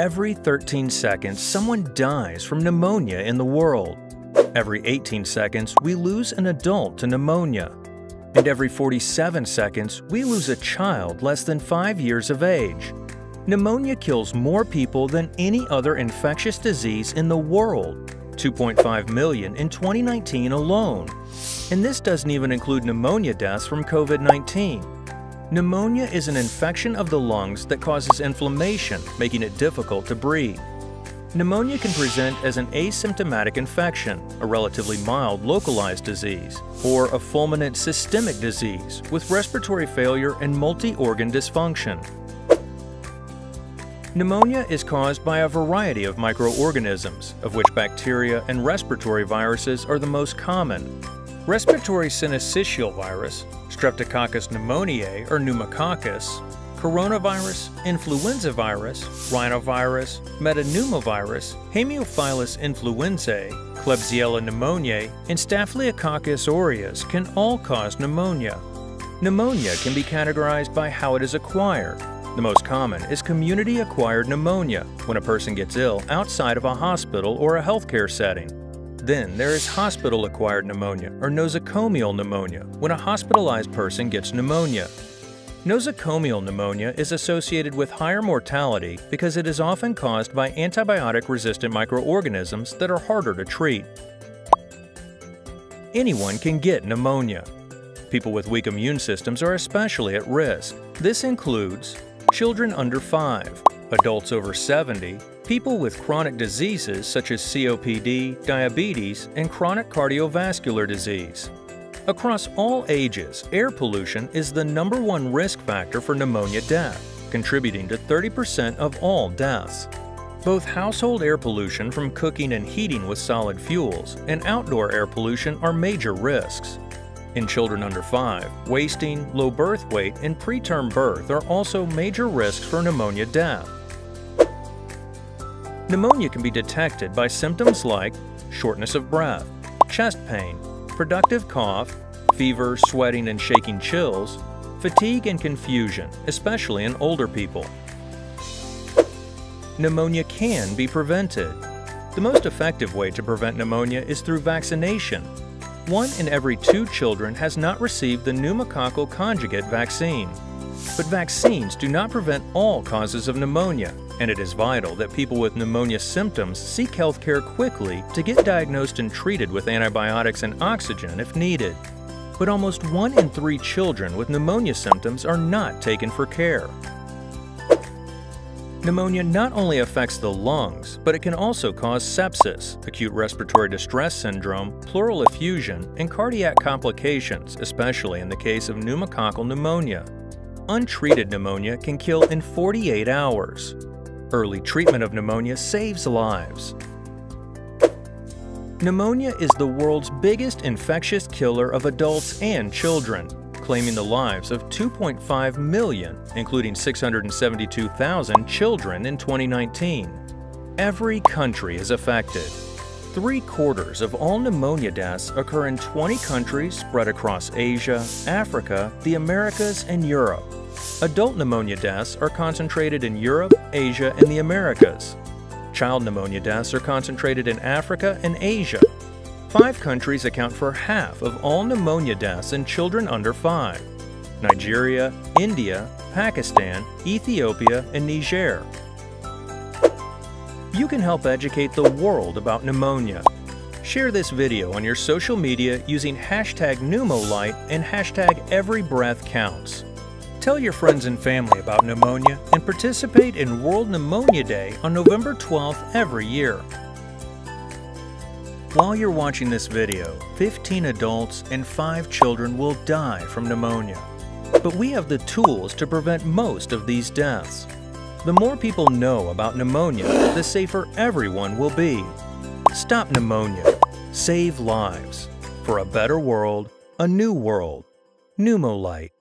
every 13 seconds, someone dies from pneumonia in the world. Every 18 seconds, we lose an adult to pneumonia. And every 47 seconds, we lose a child less than 5 years of age. Pneumonia kills more people than any other infectious disease in the world, 2.5 million in 2019 alone. And this doesn't even include pneumonia deaths from COVID-19. Pneumonia is an infection of the lungs that causes inflammation, making it difficult to breathe. Pneumonia can present as an asymptomatic infection, a relatively mild localized disease, or a fulminant systemic disease with respiratory failure and multi-organ dysfunction. Pneumonia is caused by a variety of microorganisms, of which bacteria and respiratory viruses are the most common. Respiratory syncytial virus, Streptococcus pneumoniae or pneumococcus, coronavirus, influenza virus, rhinovirus, metapneumovirus, Haemophilus influenzae, Klebsiella pneumoniae, and Staphylococcus aureus can all cause pneumonia. Pneumonia can be categorized by how it is acquired. The most common is community-acquired pneumonia, when a person gets ill outside of a hospital or a healthcare setting. Then there is hospital-acquired pneumonia, or nosocomial pneumonia, when a hospitalized person gets pneumonia. Nosocomial pneumonia is associated with higher mortality because it is often caused by antibiotic-resistant microorganisms that are harder to treat. Anyone can get pneumonia. People with weak immune systems are especially at risk. This includes children under 5, adults over 70, people with chronic diseases such as COPD, diabetes, and chronic cardiovascular disease. Across all ages, air pollution is the #1 risk factor for pneumonia death, contributing to 30% of all deaths. Both household air pollution from cooking and heating with solid fuels and outdoor air pollution are major risks. In children under 5, wasting, low birth weight, and preterm birth are also major risks for pneumonia death. Pneumonia can be detected by symptoms like shortness of breath, chest pain, productive cough, fever, sweating and shaking chills, fatigue and confusion, especially in older people. Pneumonia can be prevented. The most effective way to prevent pneumonia is through vaccination. 1 in every 2 children has not received the pneumococcal conjugate vaccine. But vaccines do not prevent all causes of pneumonia, and it is vital that people with pneumonia symptoms seek health care quickly to get diagnosed and treated with antibiotics and oxygen if needed. But almost 1 in 3 children with pneumonia symptoms are not taken for care. Pneumonia not only affects the lungs, but it can also cause sepsis, acute respiratory distress syndrome, pleural effusion, and cardiac complications, especially in the case of pneumococcal pneumonia. Untreated pneumonia can kill in 48 hours. Early treatment of pneumonia saves lives. Pneumonia is the world's biggest infectious killer of adults and children, claiming the lives of 2.5 million, including 672,000 children in 2019. Every country is affected. 3/4 of all pneumonia deaths occur in 20 countries spread across Asia, Africa, the Americas, and Europe. Adult pneumonia deaths are concentrated in Europe, Asia, and the Americas. Child pneumonia deaths are concentrated in Africa and Asia. 5 countries account for half of all pneumonia deaths in children under 5: Nigeria, India, Pakistan, Ethiopia, and Niger. You can help educate the world about pneumonia. Share this video on your social media using #Pneumolight and #EveryBreathCounts. Tell your friends and family about pneumonia and participate in World Pneumonia Day on November 12th every year. While you're watching this video, 15 adults and 5 children will die from pneumonia. But we have the tools to prevent most of these deaths. The more people know about pneumonia, the safer everyone will be. Stop pneumonia. Save lives. For a better world, a new world. Pneumolight.